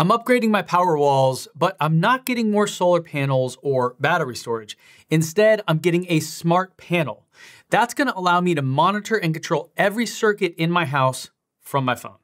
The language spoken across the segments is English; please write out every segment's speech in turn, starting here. I'm upgrading my Powerwalls, but I'm not getting more solar panels or battery storage. Instead, I'm getting a smart panel. That's gonna allow me to monitor and control every circuit in my house from my phone.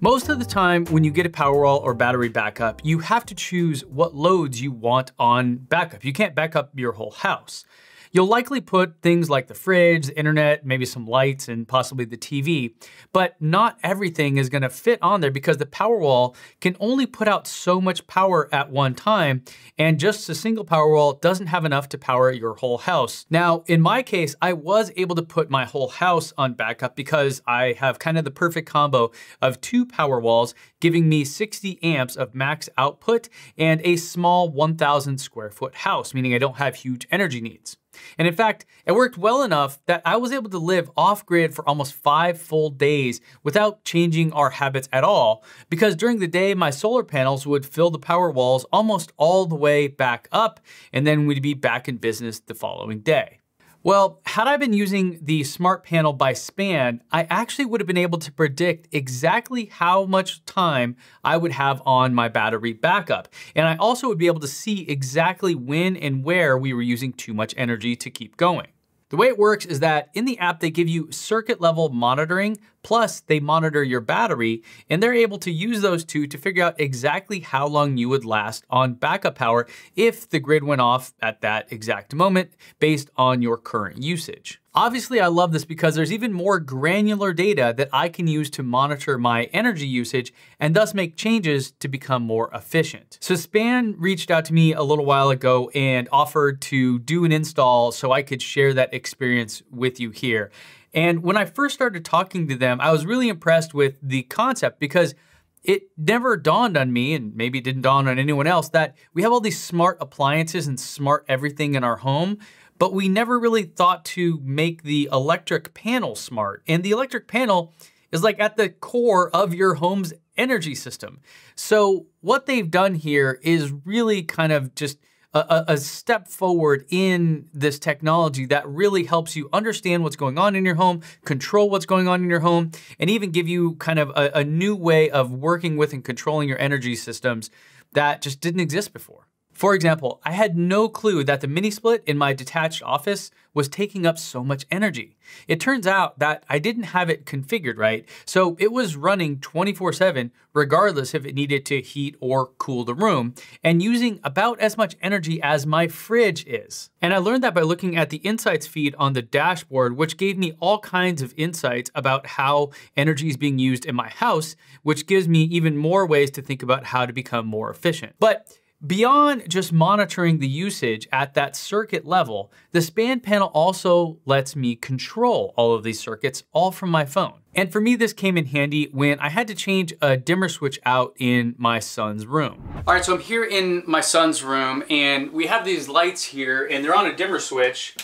Most of the time when you get a Powerwall or battery backup, you have to choose what loads you want on backup. You can't back up your whole house. You'll likely put things like the fridge, the internet, maybe some lights, and possibly the TV, but not everything is gonna fit on there because the Powerwall can only put out so much power at one time, and just a single Powerwall doesn't have enough to power your whole house. Now, in my case, I was able to put my whole house on backup because I have kind of the perfect combo of two Powerwalls giving me 60 amps of max output and a small 1,000 square foot house, meaning I don't have huge energy needs. And in fact, it worked well enough that I was able to live off-grid for almost 5 full days without changing our habits at all, because during the day, my solar panels would fill the Powerwalls almost all the way back up, and then we'd be back in business the following day. Well, had I been using the Smart Panel by Span, I actually would have been able to predict exactly how much time I would have on my battery backup. And I also would be able to see exactly when and where we were using too much energy to keep going. The way it works is that in the app, they give you circuit level monitoring, plus they monitor your battery, and they're able to use those two to figure out exactly how long you would last on backup power if the grid went off at that exact moment based on your current usage. Obviously, I love this because there's even more granular data that I can use to monitor my energy usage and thus make changes to become more efficient. So Span reached out to me a little while ago and offered to do an install so I could share that experience with you here. And when I first started talking to them, I was really impressed with the concept because it never dawned on me, and maybe it didn't dawn on anyone else, that we have all these smart appliances and smart everything in our home, but we never really thought to make the electric panel smart. And the electric panel is like at the core of your home's energy system. So what they've done here is really kind of just a step forward in this technology that really helps you understand what's going on in your home, control what's going on in your home, and even give you kind of a new way of working with and controlling your energy systems that just didn't exist before. For example, I had no clue that the mini split in my detached office was taking up so much energy. It turns out that I didn't have it configured right, so it was running 24/7 regardless if it needed to heat or cool the room, and using about as much energy as my fridge is. And I learned that by looking at the insights feed on the dashboard, which gave me all kinds of insights about how energy is being used in my house, which gives me even more ways to think about how to become more efficient. But beyond just monitoring the usage at that circuit level, the Span panel also lets me control all of these circuits all from my phone. And for me, this came in handy when I had to change a dimmer switch out in my son's room. All right, so I'm here in my son's room and we have these lights here and they're on a dimmer switch,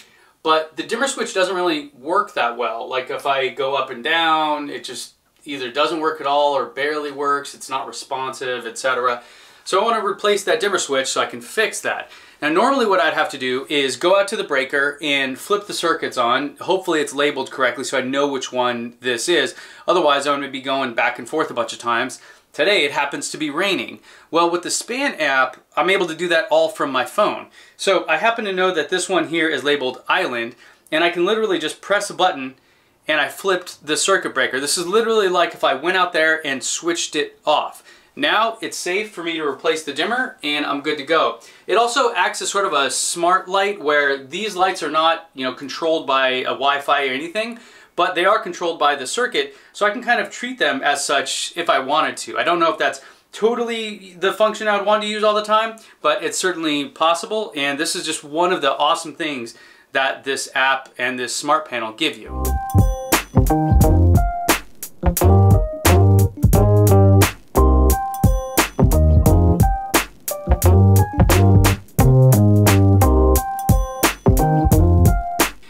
but the dimmer switch doesn't really work that well. Like if I go up and down, it just either doesn't work at all or barely works, it's not responsive, etc. So I want to replace that dimmer switch so I can fix that. Now normally what I'd have to do is go out to the breaker and flip the circuits on. Hopefully it's labeled correctly so I know which one this is. Otherwise I'm going to be going back and forth a bunch of times. Today it happens to be raining. Well, with the Span app, I'm able to do that all from my phone. So I happen to know that this one here is labeled Island, and I can literally just press a button and I flipped the circuit breaker. This is literally like if I went out there and switched it off. Now it's safe for me to replace the dimmer and I'm good to go. It also acts as sort of a smart light where these lights are not, controlled by a Wi-Fi or anything, but they are controlled by the circuit, so I can kind of treat them as such if I wanted to. I don't know if that's totally the function I would want to use all the time, but it's certainly possible, and this is just one of the awesome things that this app and this smart panel give you.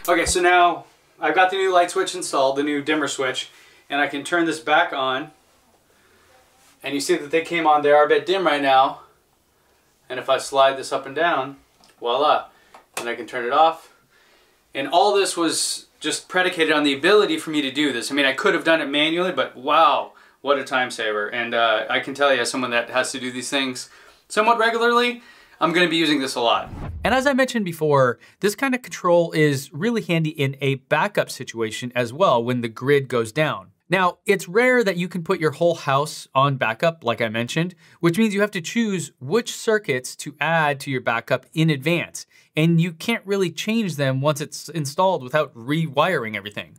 Okay, so now I've got the new light switch installed, the new dimmer switch, and I can turn this back on. And you see that they came on, they are a bit dim right now. And if I slide this up and down, voila, and I can turn it off. And all this was just predicated on the ability for me to do this. I mean, I could have done it manually, but wow, what a time saver. And I can tell you, as someone that has to do these things somewhat regularly, I'm gonna be using this a lot. And as I mentioned before, this kind of control is really handy in a backup situation as well when the grid goes down. Now, it's rare that you can put your whole house on backup, like I mentioned, which means you have to choose which circuits to add to your backup in advance. And you can't really change them once it's installed without rewiring everything.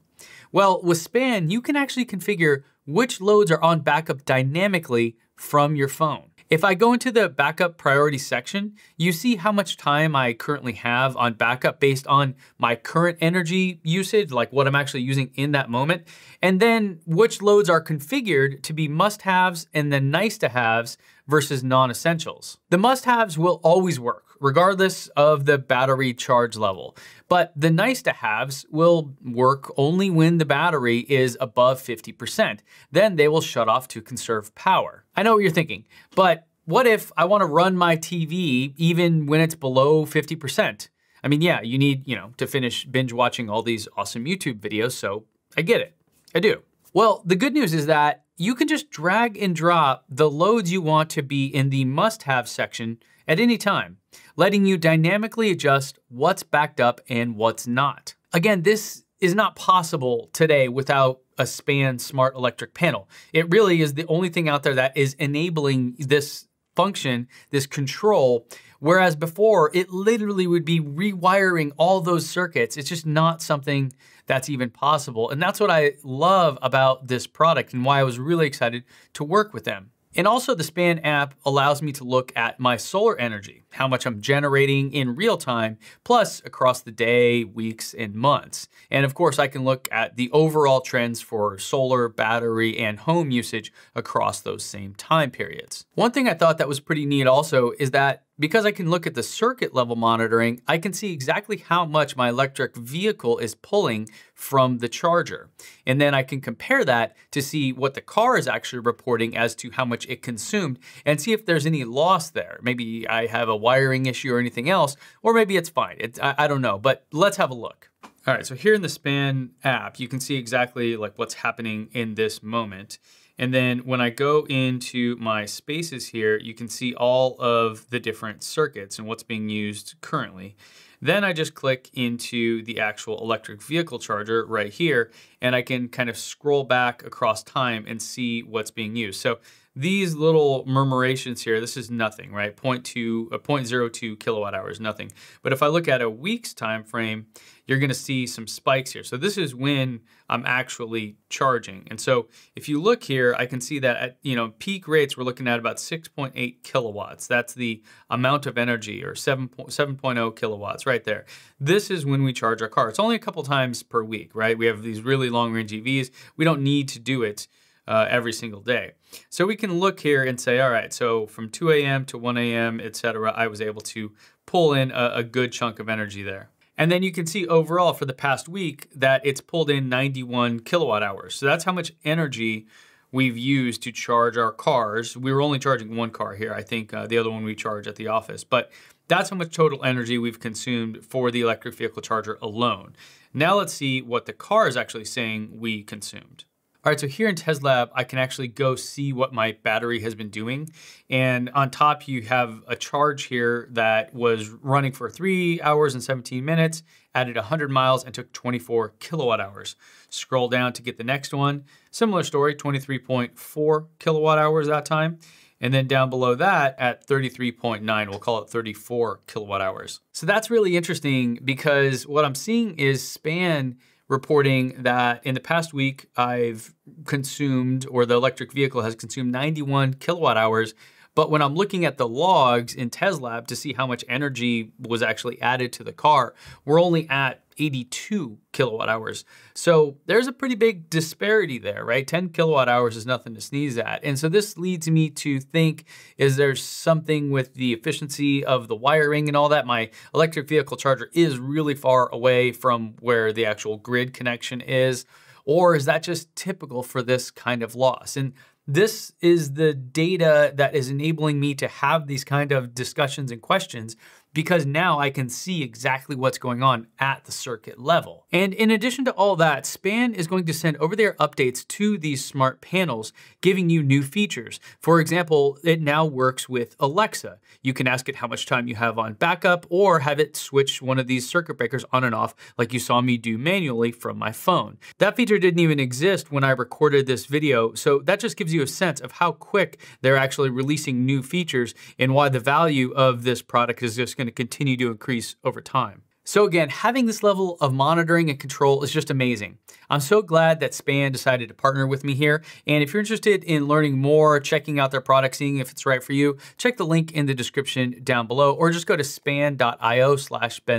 Well, with Span, you can actually configure which loads are on backup dynamically from your phone. If I go into the backup priority section, you see how much time I currently have on backup based on my current energy usage, like what I'm actually using in that moment, and then which loads are configured to be must-haves and then nice-to-haves versus non-essentials. The must-haves will always work, regardless of the battery charge level, but the nice-to-haves will work only when the battery is above 50%. Then they will shut off to conserve power. I know what you're thinking, but what if I want to run my TV even when it's below 50%? I mean, yeah, you need, to finish binge watching all these awesome YouTube videos, so I get it, I do. Well, the good news is that you can just drag and drop the loads you want to be in the must-have section at any time, letting you dynamically adjust what's backed up and what's not. Again, this is not possible today without a Span smart electric panel. It really is the only thing out there that is enabling this function, this control, whereas before it literally would be rewiring all those circuits. It's just not something that's even possible. And that's what I love about this product and why I was really excited to work with them. And also the Span app allows me to look at my solar energy, how much I'm generating in real time, plus across the day, weeks, and months. And of course I can look at the overall trends for solar, battery, and home usage across those same time periods. One thing I thought that was pretty neat also is that because I can look at the circuit level monitoring, I can see exactly how much my electric vehicle is pulling from the charger. And then I can compare that to see what the car is actually reporting as to how much it consumed and see if there's any loss there. Maybe I have a wiring issue or anything else, or maybe it's fine. I don't know, but let's have a look. All right, so here in the Span app, you can see exactly like what's happening in this moment. And then when I go into my spaces here, you can see all of the different circuits and what's being used currently. Then I just click into the actual electric vehicle charger right here, and I can kind of scroll back across time and see what's being used. So these little murmurations here, this is nothing, right? 0.02 kilowatt hours, nothing. But if I look at a week's time frame, you're gonna see some spikes here. So this is when I'm actually charging. And so if you look here, I can see that at peak rates, we're looking at about 6.8 kilowatts. That's the amount of energy, or 7.0 kilowatts right there. This is when we charge our car. It's only a couple times per week, right? We have these really long range EVs. We don't need to do it every single day. So we can look here and say, all right, so from 2 a.m. to 1 a.m., et cetera, I was able to pull in a good chunk of energy there. And then you can see overall for the past week that it's pulled in 91 kilowatt hours. So that's how much energy we've used to charge our cars. We were only charging one car here. I think the other one we charge at the office, but that's how much total energy we've consumed for the electric vehicle charger alone. Now let's see what the car is actually saying we consumed. All right, so here in Tezlab, I can actually go see what my battery has been doing. And on top, you have a charge here that was running for 3 hours and 17 minutes, added 100 miles and took 24 kilowatt hours. Scroll down to get the next one. Similar story, 23.4 kilowatt hours that time. And then down below that at 33.9, we'll call it 34 kilowatt hours. So that's really interesting because what I'm seeing is Span reporting that in the past week, I've consumed, or the electric vehicle has consumed 91 kilowatt hours. But when I'm looking at the logs in Tezlab to see how much energy was actually added to the car, we're only at 82 kilowatt hours. So there's a pretty big disparity there, right? 10 kilowatt hours is nothing to sneeze at. And so this leads me to think, is there something with the efficiency of the wiring and all that? My electric vehicle charger is really far away from where the actual grid connection is, or is that just typical for this kind of loss? And this is the data that is enabling me to have these kind of discussions and questions because now I can see exactly what's going on at the circuit level. And in addition to all that, Span is going to send over-the-air updates to these smart panels, giving you new features. For example, it now works with Alexa. You can ask it how much time you have on backup or have it switch one of these circuit breakers on and off like you saw me do manually from my phone. That feature didn't even exist when I recorded this video, so that just gives you a sense of how quick they're actually releasing new features and why the value of this product is just going to continue to increase over time. So again, having this level of monitoring and control is just amazing. I'm so glad that Span decided to partner with me here. And if you're interested in learning more, checking out their product, seeing if it's right for you, check the link in the description down below, or just go to span.io/Ben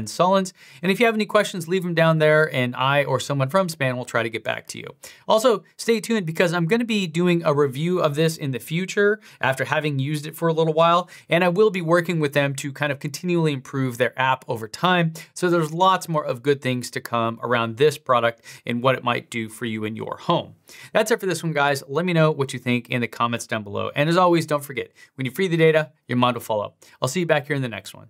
Sullins. And if you have any questions, leave them down there and I or someone from Span will try to get back to you. Also, stay tuned because I'm gonna be doing a review of this in the future after having used it for a little while. And I will be working with them to kind of continually improve their app over time. So there's lots more of good things to come around this product and what it might do for you in your home. That's it for this one, guys. Let me know what you think in the comments down below. And as always, don't forget, when you free the data, your mind will follow. I'll see you back here in the next one.